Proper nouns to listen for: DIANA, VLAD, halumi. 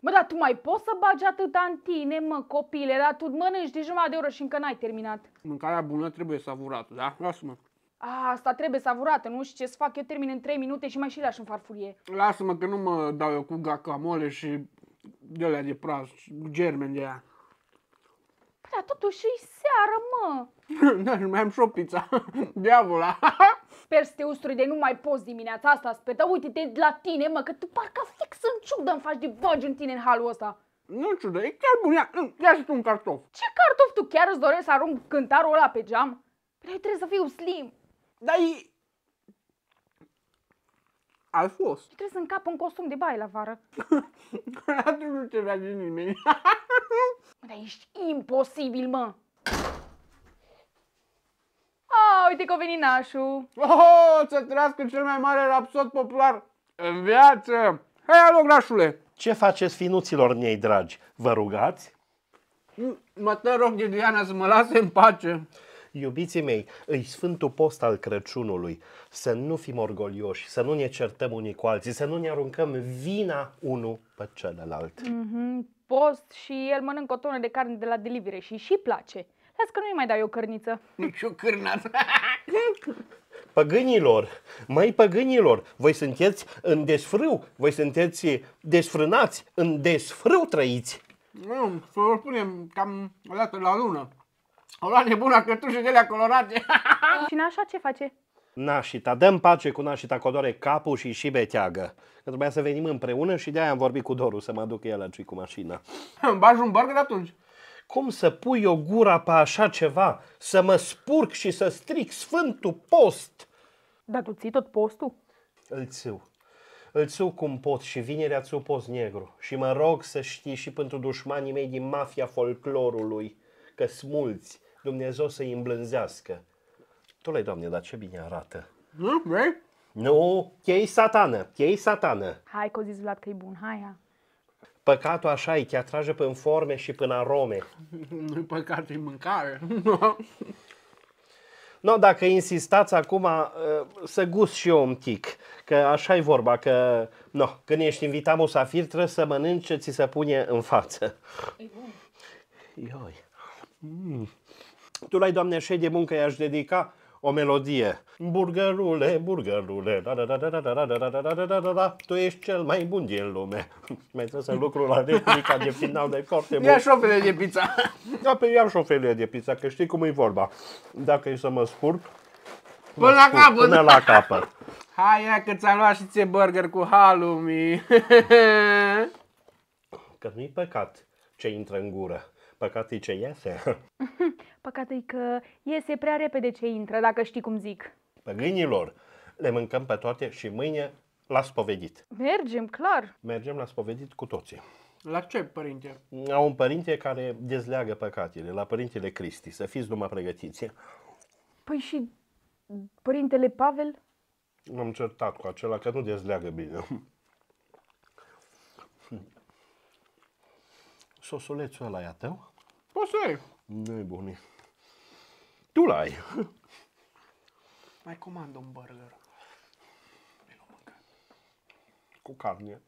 Mă, dar tu mai poți să bagi atâta în tine, mă, copile, dar tu mănânci de jumătate de oră și încă n-ai terminat. Mâncarea bună trebuie savurată, da? Lasă-mă. A, asta trebuie savurată, nu știu ce-ți fac, eu termin în 3 minute și mai și lași în farfurie. Lasă-mă că nu mă dau eu cu guacamole și de alea de praz, germeni de aia. Păi, dar totuși e seară, mă. Da, și mai am și o pizza, diavola. Sper să te usturi de nu mai poți dimineața asta, sper, dar uite-te la tine, mă, că tu parcă fix în ciudă-mi faci de bagi în tine în halul ăsta. Nu în ciudă, e chiar bun, ia și tu un cartof. Ce cartof? Tu chiar îți dorești să arunc cântarul ăla pe geam? Păi, eu trebuie să fiu slim. Dar e... Ai fost. Și trebuie să încap un costum de baie la vară. Atunci nu te vede nimeni. Dar ești imposibil, mă. Oh, uite că a venit nașul. Oh, să trăiască cel mai mare rapsod popular în viață. Hai, alo, nașule. Ce faceți finuților miei dragi? Vă rugați? Mă te rog de Diana să mă lase în pace. Iubiții mei, îi sfântul post al Crăciunului, să nu fim orgolioși, să nu ne certăm unii cu alții, să nu ne aruncăm vina unul pe celălalt. Post și el mănâncă o tonă de carne de la Delivery și place. Las că nu-i mai dau eu cărniță. Nici o cârnață. Păgânilor, măi păgânilor, voi sunteți în desfrâu, voi sunteți desfrânați, în desfrâu trăiți. Nu, să vă spunem cam o dată la lună. Au luat nebuna cătușe de alea colorate. Și nașa ce face? Nașita, dăm pace cu nașita, că doare capul și beteagă. Că trebuia să venim împreună și de-aia am vorbit cu Doru să mă aducă el aici cu mașina. Îmi bagi un burger atunci. Cum să pui o gura pe așa ceva? Să mă spurc și să stric sfântul post. Dar tu ții tot postul? Îl țiu. Îl țiu cum pot și vinerea țiu post negru. Și mă rog să știi și pentru dușmanii mei din mafia folclorului că smulți. Dumnezeu să-i îmblânzească. Tu le Doamne, dar ce bine arată. Nu, vrei? Nu, chei satană, chei satană. Hai că o zis Vlad că e bun, hai. Păcatul așa e, te atrage până în forme și până arome. Nu-i păcat, e mâncare. No, dacă insistați acum să gust și eu un tic, că așa e vorba, că no, când ești invitat musafir trebuie să mănânci ce ți se pune în față. E bun. Ioi. Tu l-ai, Doamne, așa de muncă, i-aș dedica o melodie. Burgerule, burgerule, tu ești cel mai bun din lume. Mai trebuie să lucrul la replica de final, dar e foarte bun. Ia și o felie de pizza. Da, pe ia și o felie de pizza, că știi cum e vorba. Dacă e să mă scurc, până la capăt. Hai, ia că ți-am luat și ție burger cu halumi. Că nu-i păcat ce intră în gură. Păcat-i ce iese. Păcat-i că iese prea repede ce intră, dacă știi cum zic. Păgânilor, le mâncăm pe toate și mâine la spovedit. Mergem, clar. Mergem la spovedit cu toții. La ce părinte? La un părinte care dezleagă păcatele, la Părintele Cristi. Să fiți numai pregătiți. Păi și Părintele Pavel? M-am certat cu acela că nu dezleagă bine. Sosulețul ăla e a tău? Poți să ai. Nu-i bun. Tu l-ai. Mai comandă un burger. Cu carne.